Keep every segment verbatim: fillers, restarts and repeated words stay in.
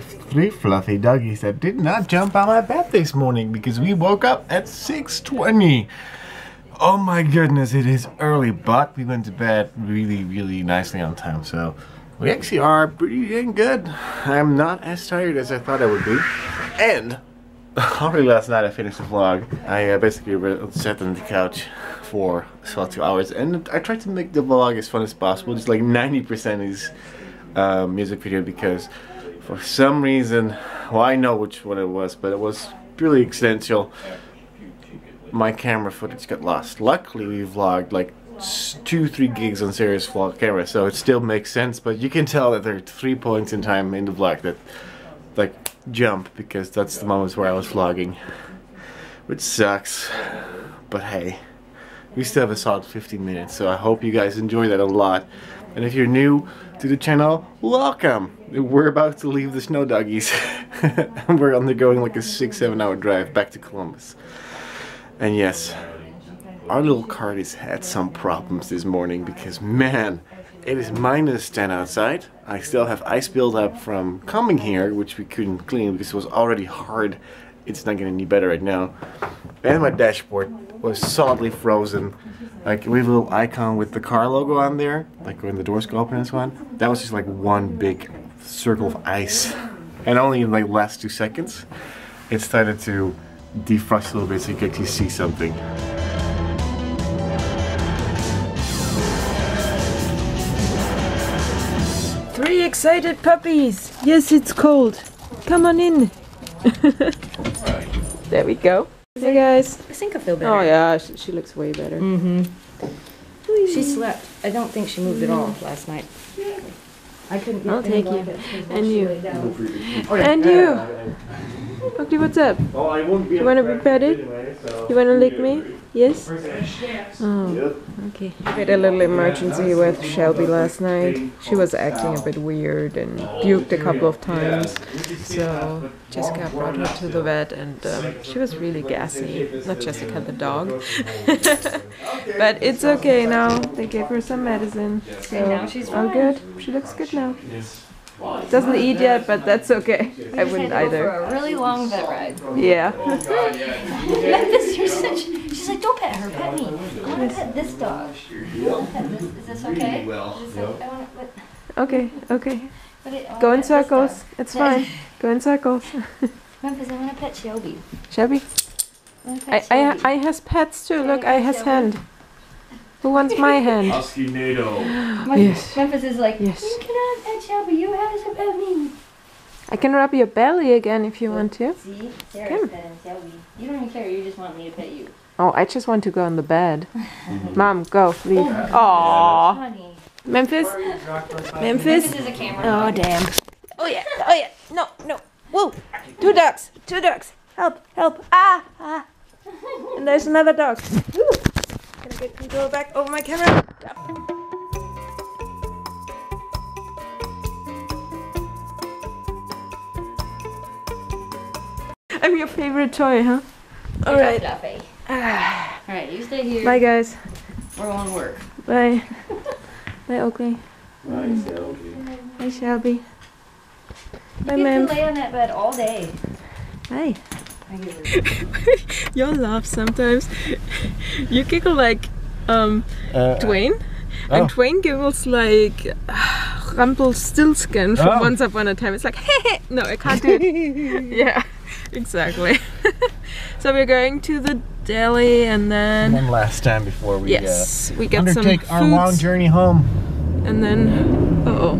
have three fluffy doggies that did not jump out of my bed this morning because we woke up at six twenty. Oh my goodness, it is early, but we went to bed really, really nicely on time, so we actually are pretty dang good. I'm not as tired as I thought I would be. And already last night I finished the vlog. I uh, basically sat on the couch for about two hours, and I tried to make the vlog as fun as possible. Just like ninety percent is uh, music video, because for some reason, well, I know which one it was, but it was purely accidental. My camera footage got lost. Luckily, we vlogged like two, three gigs on serious vlog camera, so it still makes sense, but you can tell that there are three points in time in the vlog that like jump, because that's the moments where I was vlogging, which sucks, but hey, we still have a solid fifteen minutes, so I hope you guys enjoy that a lot. And if you're new to the channel, welcome! We're about to leave the snow doggies. We're undergoing like a six, seven hour drive back to Columbus. And yes, our little cart has had some problems this morning because, man, it is minus ten outside. I still have ice build up from coming here, which we couldn't clean because it was already hard. It's not getting any better right now. And my dashboard was solidly frozen. Like, we have a little icon with the car logo on there, like when the doors go open and so on. That was just like one big circle of ice. And only in like the last two seconds, it started to defrost a little bit so you could actually see something. Three excited puppies! Yes, it's cold. Come on in. There we go. Hey guys. I think I feel better. Oh yeah, she, she looks way better. Mm-hmm. She slept. I don't think she moved mm-hmm. at all last night. I couldn't. I'll take you. And you. And you. Okay, what's up? Oh, I won't be. You wanna be petted? Anyway, so you wanna lick me? Yes. Oh, okay. We had a little emergency with Shelby last night. She was acting a bit weird and puked a couple of times. So Jessica brought her to the vet, and um, she was really gassy. Not Jessica, the dog. But it's okay now. They gave her some medicine. So she's all good. She looks good now. Doesn't eat yet, but that's okay. I wouldn't either. For a really long vet ride. Yeah. Memphis, you're such. She's like, don't pet her, pet me. I want to pet this dog. I want to pet this. Is this okay? Like, I wanna, but, okay, okay. But it, go in circles. It's fine. Go in circles. Memphis, I want to pet Shelby. Shelby? I, pet I, Shelby. I, I has pets too. Look, I, I has Shelby. Hand. Who wants my hand? Husky NATO. Yes. Memphis is like, yes. You cannot pet Shelby, you have to pet me. I can rub your belly again if you want to. See? Sarah's petting Shelby. You don't even care, you just want me to pet you. Oh, I just want to go on the bed. Mom, go, leave. Aww. Memphis? Memphis? Memphis is a camera. Oh, damn. Oh, yeah. Oh, yeah. No, no. Whoa. Two dogs. Two dogs. Help, help. Ah, ah. And there's another dog. Woo. Can I get control back over my camera? Stop. I'm your favorite toy, huh? Alright. Alright, you stay here. Bye, guys. We're going to work. Bye. Bye, Oakley. Bye, Shelby. Bye, Shelby. Bye, Mem. You can lay on that bed all day. Bye. Your laugh sometimes. You giggle like um, uh, Dwayne. Uh, and oh. Dwayne giggles like uh, Rumpelstiltskin from oh. Once Upon a Time. It's like, hey, no, I can't do it. Yeah. Exactly. So we're going to the deli, and then one last time before we yes uh, we get undertake some our foods. Long journey home, and then uh oh,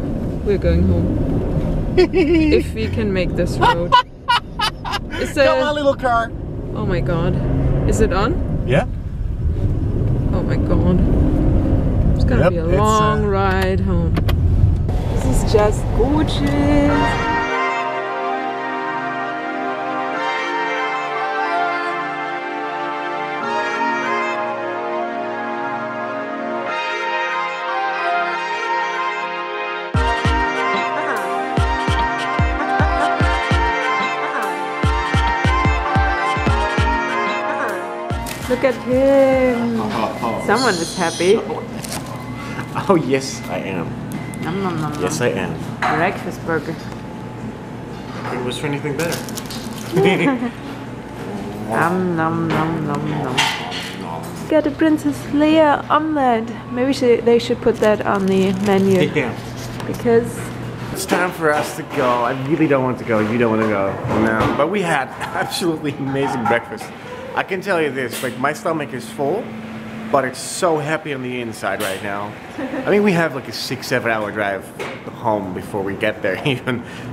we're going home. If we can make this road. Is there, got my little car. Oh my god, is it on? Yeah. Oh my god, it's gonna yep, be a long uh... ride home. This is just gorgeous. Look at him. Someone is happy. Oh yes, I am. Nom, nom, nom, yes, nom. I am. Breakfast burger. Couldn't wish for anything better. Nom nom nom nom nom. Got a Princess Leia omelette. Maybe she, they should put that on the menu. They can. Because it's time for us to go. I really don't want to go. You don't want to go. No. But we had absolutely amazing breakfast. I can tell you this, like my stomach is full, but it's so happy on the inside right now. I mean, we have like a six, seven hour drive home before we get there even. Bye.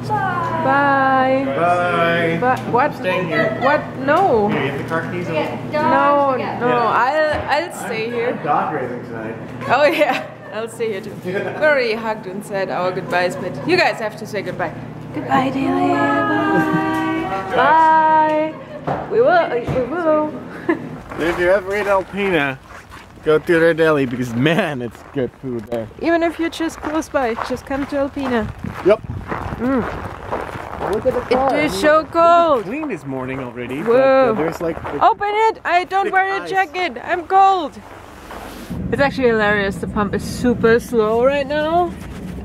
Bye. Bye. Bye. What? I'm staying here. What? No. Here, you have the car keys? Yeah, no, yeah. no, I'll, I'll stay I'm, here. I'm dog racing tonight. Oh yeah, I'll stay here too. We already hugged and said our goodbyes, but you guys have to say goodbye. Goodbye, dear. Bye. Bye. Bye. We will, we will. If you ever eat Alpina, go to their deli because man, it's good food there. Even if you're just close by, just come to Alpina. Yep. Mm. Look at the car. It is I mean, so cold. It's clean this morning already. Whoa. But, uh, there's like the open it! I don't wear a jacket. I'm cold. It's actually hilarious. The pump is super slow right now,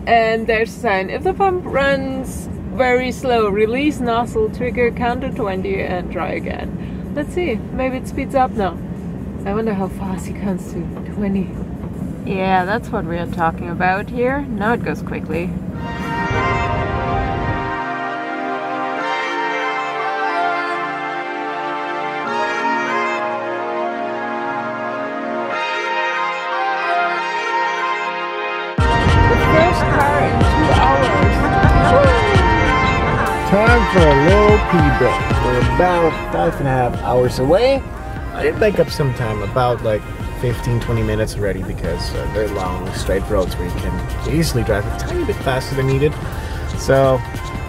and there's a sign: if the pump runs very slow, release nozzle, trigger counter twenty, and try again. Let's see, maybe it speeds up now. I wonder how fast he comes to twenty. Yeah, that's what we are talking about here. Now it goes quickly. The first car in two hours. Time for a little pee break. About five and a half hours away. I did make up some time, about like fifteen to twenty minutes already, because uh, they're long straight roads where you can easily drive a tiny bit faster than needed. So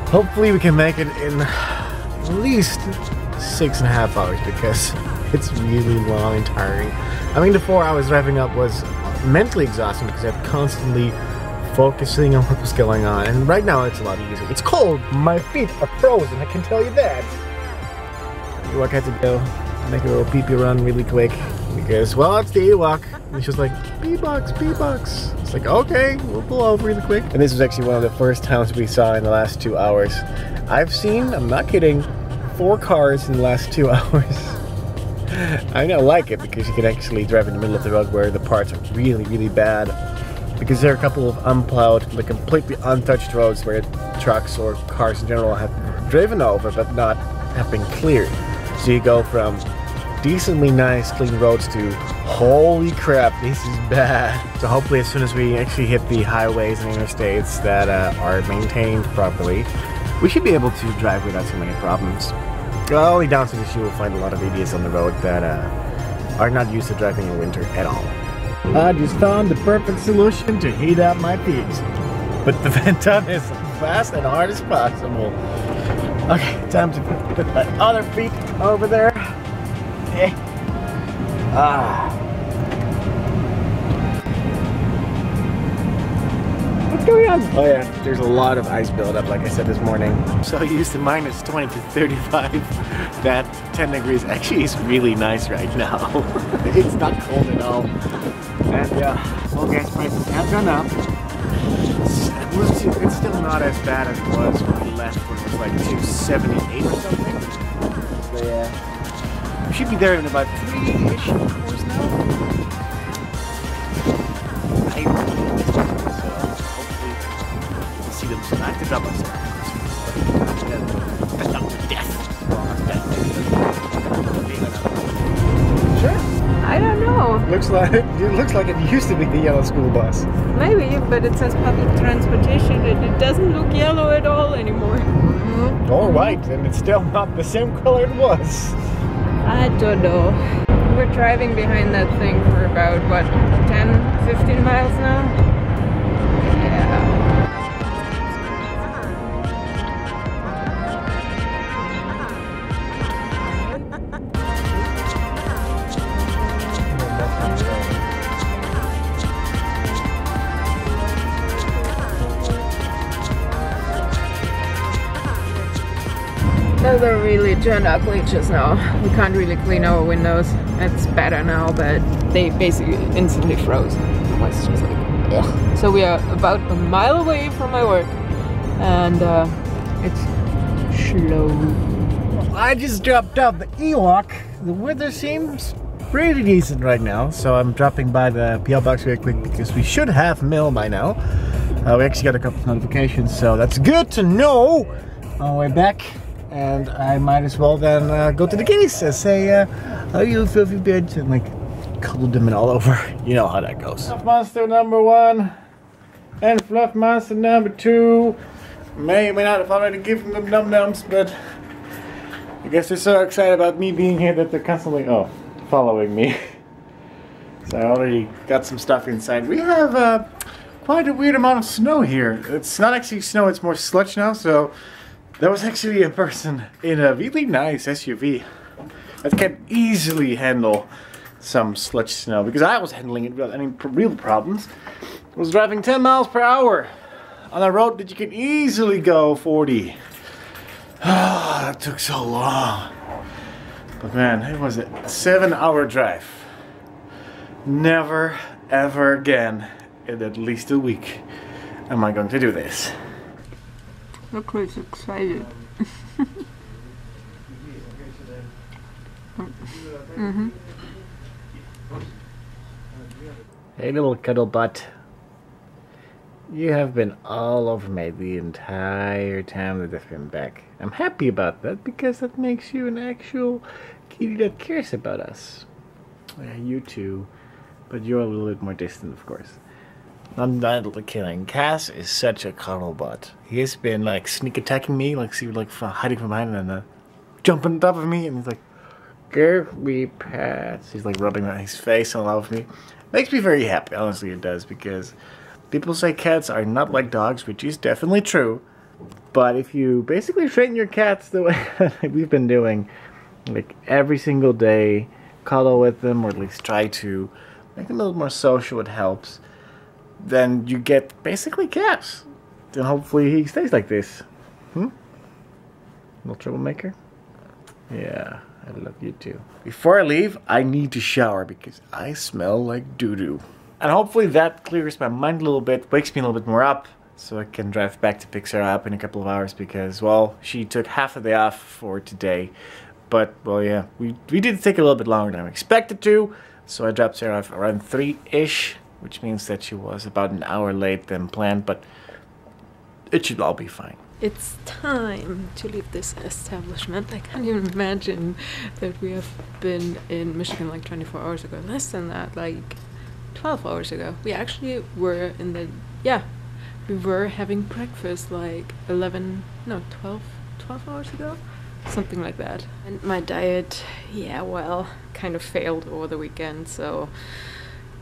hopefully we can make it in at least six and a half hours, because it's really long and tiring. I mean, the four hours driving up was mentally exhausting because I'm constantly focusing on what was going on, and right now it's a lot easier. It's cold, my feet are frozen, I can tell you that. Ewok had to go make a little pee-pee run really quick because, well, it's the Ewok. And she was like, pee-box, pee-box. It's like, okay, we'll pull over really quick. And this was actually one of the first times we saw in the last two hours. I've seen, I'm not kidding, four cars in the last two hours. I don't like it because you can actually drive in the middle of the road where the parts are really, really bad. Because there are a couple of unplowed, like completely untouched roads where trucks or cars in general have driven over but not have been cleared. So you go from decently nice, clean roads to, holy crap, this is bad. So hopefully as soon as we actually hit the highways and interstates that uh, are maintained properly, we should be able to drive without too many problems. The only downside is you will find a lot of idiots on the road that uh, are not used to driving in winter at all. I just found the perfect solution to heat up my peeps. Put the vent on as fast and hard as possible. Okay, time to put my other feet over there. Okay. Ah. What's going on? Oh yeah, there's a lot of ice buildup, like I said this morning. So I used to minus twenty to thirty-five. That ten degrees actually is really nice right now. It's not cold at all. And yeah, uh, oil gas prices have gone up. It's still not as bad as it was when we left, when it was like two seventy-eight or something. So yeah, we should be there in about three-ish hours now. I so hopefully we'll see them soon. I have to drop myself. That's not to death. Almost death. Sure. I don't know. Looks like it looks like it used to be the yellow school bus. Maybe, but it says public transportation and it doesn't look yellow at all anymore. Mm-hmm. Or white, and it's still not the same color it was. I don't know. We're driving behind that thing for about, what, ten, fifteen miles now? Weather really turned ugly just now. We can't really clean our windows. It's better now, but they basically instantly froze. It was just like, ugh. So we are about a mile away from my work, and uh, it's slow. I just dropped off the Ewok. The weather seems pretty decent right now, so I'm dropping by the P L box real quick because we should have mail by now. Uh, we actually got a couple of notifications, so that's good to know. On the way back, and I might as well then uh, go to the kitties and say, uh, "Oh, you filthy bitch," and like cuddle them in all over. You know how that goes. Fluff monster number one and fluff monster number two. May or may not have already given them num nums, but I guess they're so excited about me being here that they're constantly oh. following me. So I already got some stuff inside. We have uh, quite a weird amount of snow here. It's not actually snow, it's more sludge now, so there was actually a person in a really nice S U V that can easily handle some sludge snow, because I was handling it without any real problems. I was driving ten miles per hour on a road that you can easily go forty. Ah, that took so long. But man, it was a seven hour drive. Never ever again in at least a week am I going to do this. Look who's excited. Mm-hmm. Hey little cuddle butt. You have been all over me the entire time that I've been back. I'm happy about that because that makes you an actual kitty that cares about us. Yeah, you too, but you're a little bit more distant, of course. I'm not kidding. Cass is such a cuddle butt. He has been like sneak attacking me, like see, like hiding from behind and then uh, jumping on top of me, and he's like, "Give me pats." He's like rubbing on his face and all over me. Makes me very happy. Honestly, it does, because people say cats are not like dogs, which is definitely true, but if you basically train your cats the way we've been doing, like every single day, cuddle with them, or at least try to make them a little more social, it helps, then you get basically cats. Then hopefully he stays like this. Hmm? Little troublemaker? Yeah, I love you too. Before I leave, I need to shower because I smell like doo-doo. And hopefully that clears my mind a little bit, wakes me a little bit more up, so I can drive back to pick Sarah up in a couple of hours because, well, she took half of the day off for today. But, well, yeah, we, we did take a little bit longer than I expected to, so I dropped Sarah off around three-ish, which means that she was about an hour late than planned, but it should all be fine. It's time to leave this establishment. I can't even imagine that we have been in Michigan like twenty-four hours ago, less than that, like twelve hours ago. We actually were in the, yeah, we were having breakfast like eleven, no, twelve, twelve hours ago, something like that. And my diet, yeah, well, kind of failed over the weekend, so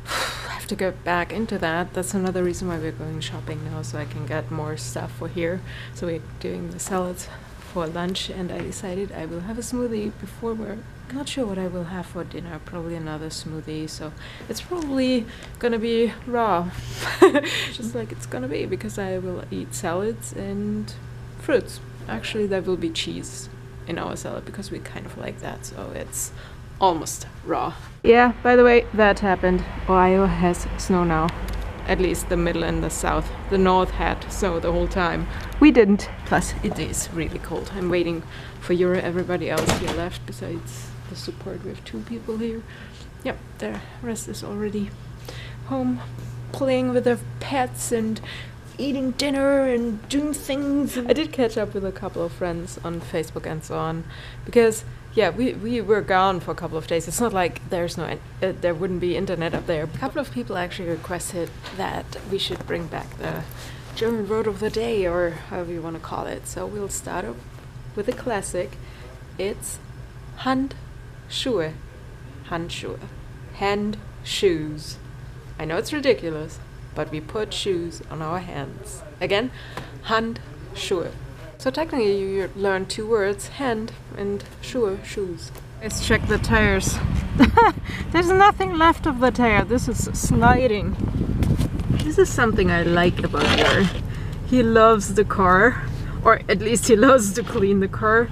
I have to get back into that. That's another reason why we're going shopping now, so I can get more stuff for here. So we're doing the salads for lunch, and I decided I will have a smoothie before we're not sure what I will have for dinner, probably another smoothie, so it's probably gonna be raw. Just like it's gonna be, because I will eat salads and fruits. Actually there will be cheese in our salad because we kind of like that, so it's almost raw. Yeah, by the way, that happened. Ohio has snow now. At least the middle and the south. The north had snow the whole time. We didn't. Plus it is really cold. I'm waiting for Euro, everybody else here left besides the support. We have two people here. Yep, the rest is already home playing with their pets and eating dinner and doing things. I did catch up with a couple of friends on Facebook and so on, because yeah, we, we were gone for a couple of days. It's not like there's no, uh, there wouldn't be internet up there. A couple of people actually requested that we should bring back the German word of the day, or however you want to call it. So we'll start up with a classic. It's Handschuh. Handschuh. Hand shoes. I know it's ridiculous, but we put shoes on our hands. Again, Handschuh. So technically you learn two words, hand and sure, shoes. Let's check the tires. There's nothing left of the tire. This is sliding. This is something I like about her. He loves the car, or at least he loves to clean the car.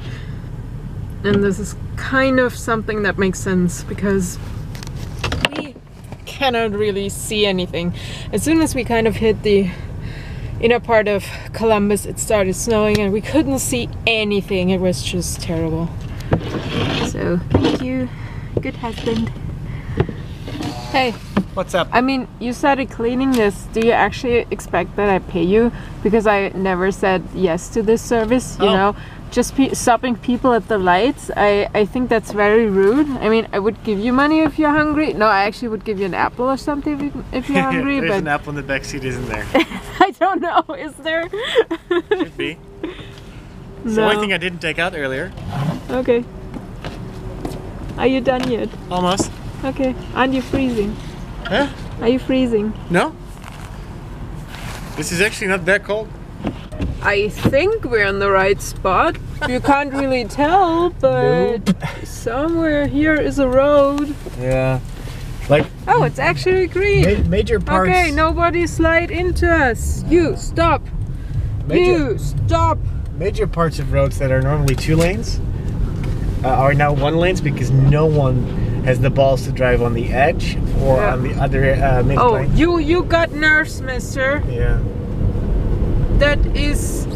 And this is kind of something that makes sense because we cannot really see anything. As soon as we kind of hit the inner part of Columbus it started snowing and we couldn't see anything. It was just terrible. So thank you, good husband. Hey, what's up? I mean, you started cleaning this. Do you actually expect that I pay you? Because I never said yes to this service, you oh. know? Just pe stopping people at the lights, I, I think that's very rude. I mean, I would give you money if you're hungry. No, I actually would give you an apple or something if, you, if you're hungry. There's but an apple in the backseat, isn't there? I don't know, is there? Should be. No. So one thing I didn't take out earlier. Okay. Are you done yet? Almost. Okay. Aren't you freezing? Huh? Are you freezing? No. This is actually not that cold. I think we're in the right spot. You can't really tell, but nope. Somewhere here is a road. Yeah. Like. Oh, it's actually green. Ma major parts. Okay, nobody slide into us. You stop. Major, you stop. Major parts of roads that are normally two lanes uh, are now one lanes because no one has the balls to drive on the edge or yeah. on the other uh, mid oh, lane. Oh, you you got nerves, mister. Yeah. That is,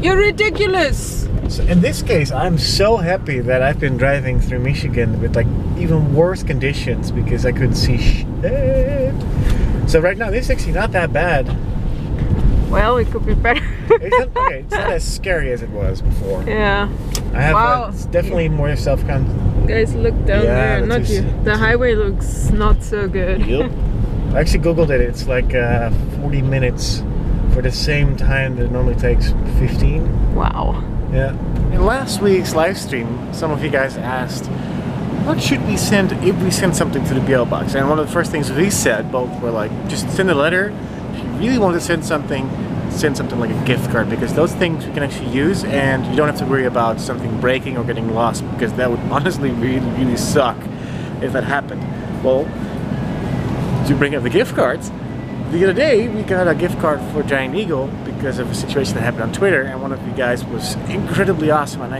you're ridiculous. So in this case, I'm so happy that I've been driving through Michigan with like even worse conditions because I couldn't see shit. So right now, this is actually not that bad. Well, it could be better. It's not, okay, it's not as scary as it was before. Yeah. I have wow. a, it's definitely more self-confidence. Guys, look down yeah, there, not you. The highway looks not so good. Yep. I actually Googled it. It's like uh, forty minutes. For the same time that it normally takes fifteen. Wow. Yeah. In last week's live stream, some of you guys asked, what should we send if we send something to the P O box? And one of the first things we said, both were like, just send a letter. If you really want to send something, send something like a gift card, because those things we can actually use and you don't have to worry about something breaking or getting lost, because that would honestly really, really suck if that happened. Well, to bring up the gift cards, the other day we got a gift card for Giant Eagle because of a situation that happened on Twitter, and one of you guys was incredibly awesome, and I,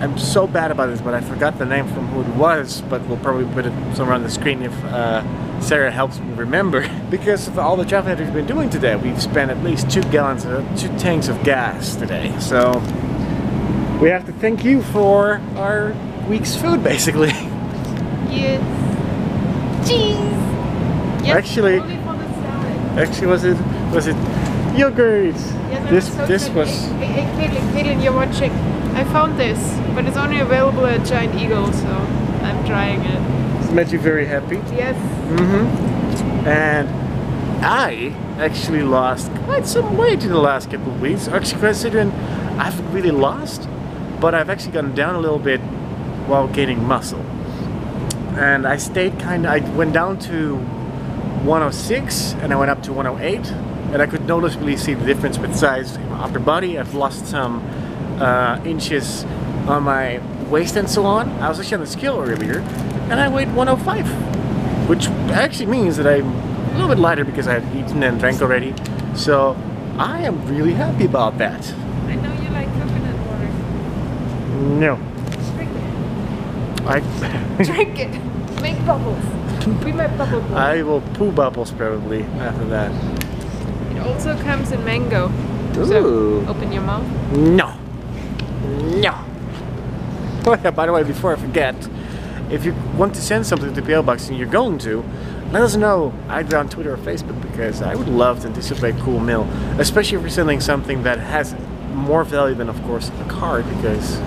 I'm so bad about this, but I forgot the name from who it was, but we'll probably put it somewhere on the screen if uh, Sarah helps me remember. Because of all the travel that we've been doing today, we've spent at least two gallons, of, two tanks of gas today, so we have to thank you for our week's food, basically. Yes. Cheese! Yes. Actually. Actually, was it was it yogurt? Yes, this so this good. was. Hey, hey, Caitlin, you're watching. I found this, but it's only available at Giant Eagle, so I'm trying it. It made you very happy. Yes. Mm-hmm. And I actually lost quite some weight in the last couple of weeks. Actually, considering I haven't really lost, but I've actually gone down a little bit while gaining muscle. And I stayed kind of. I went down to one oh six and I went up to one oh eight, and I could noticeably see the difference with size in my upper body. I've lost some uh, inches on my waist and so on. I was actually on the scale earlier and I weighed one oh five, which actually means that I'm a little bit lighter because I've eaten and drank already, so I am really happy about that. I know you like coconut water. No. Drink it. I drink it. Make bubbles. We might bubble poo. I will poo bubbles probably after that. It also comes in mango. Ooh. So open your mouth. No. No. Oh yeah, by the way, before I forget, if you want to send something to the P O box and you're going to, let us know either on Twitter or Facebook, because I would love to anticipate cool mail. Especially if you're sending something that has more value than, of course, a card, because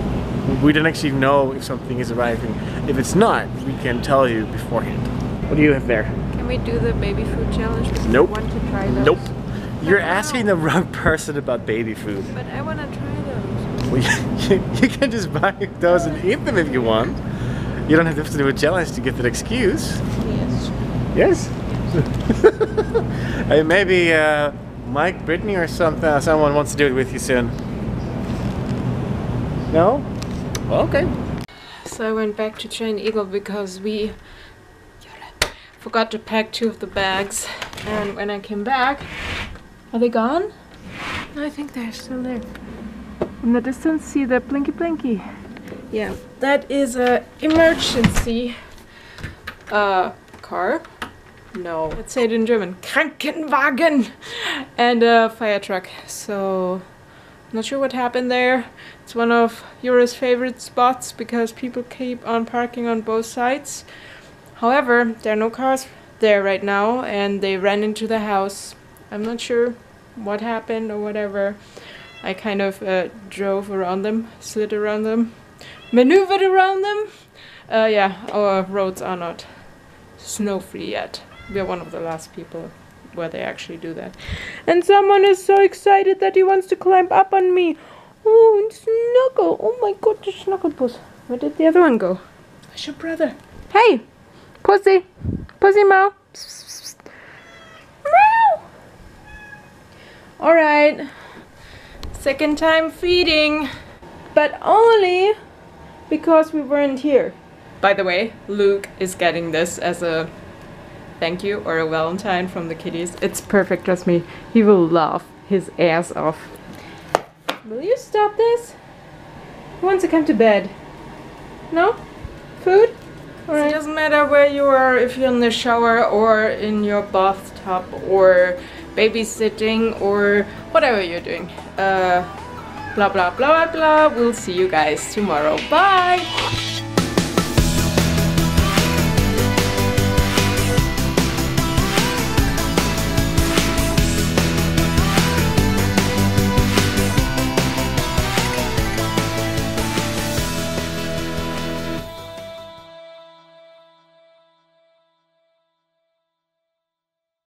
we don't actually know if something is arriving. If it's not, we can tell you beforehand. What do you have there? Can we do the baby food challenge? Because nope. I want to try those. Nope. You're asking the wrong person about baby food. But I want to try those. Well, you, you can just buy those and eat them if you want. You don't have to do a challenge to get that excuse. Yes. Yes? Yes. Hey, maybe uh, Mike, Brittany or something, someone wants to do it with you soon. No? Well, okay. So I went back to Giant Eagle because we forgot to pack two of the bags, and when I came back, are they gone? I think they're still there. In the distance, see the blinky blinky. Yeah, that is a emergency uh, car. No. Let's say it in German. Krankenwagen! And a fire truck. So, not sure what happened there. It's one of Jura's favorite spots because people keep on parking on both sides. However, there are no cars there right now and they ran into the house. I'm not sure what happened or whatever. I kind of uh, drove around them, slid around them, maneuvered around them. Uh, yeah, our roads are not snow-free yet. We are one of the last people where they actually do that. And someone is so excited that he wants to climb up on me. Oh, and Snuggle. Oh my god, the Snugglepuss. Where did the other one go? That's your brother. Hey, Pussy. Pussy Meow. Meow. Alright. Second time feeding. But only because we weren't here. By the way, Luke is getting this as a thank you or a Valentine from the kitties. It's perfect, trust me. He will laugh his ass off. Will you stop this? Who wants to come to bed? No? Food? Right. It doesn't matter where you are, if you're in the shower or in your bathtub or babysitting or whatever you're doing. Uh, blah, blah, blah, blah, blah. We'll see you guys tomorrow. Bye!